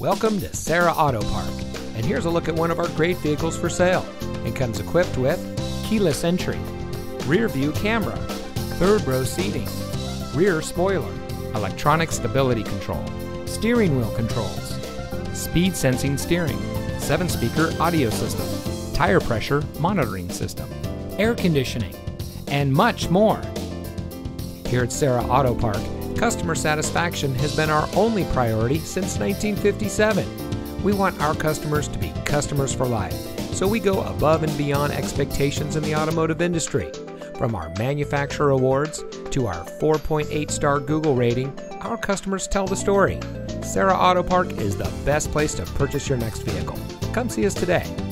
Welcome to Serra Auto Park, and here's a look at one of our great vehicles for sale. It comes equipped with keyless entry, rear view camera, third row seating, rear spoiler, electronic stability control, steering wheel controls, speed sensing steering, 7-speaker audio system, tire pressure monitoring system, air conditioning, and much more. Here at Serra Auto Park, customer satisfaction has been our only priority since 1957. We want our customers to be customers for life, so we go above and beyond expectations in the automotive industry. From our manufacturer awards to our 4.8-star Google rating, our customers tell the story. Serra Auto Park is the best place to purchase your next vehicle. Come see us today.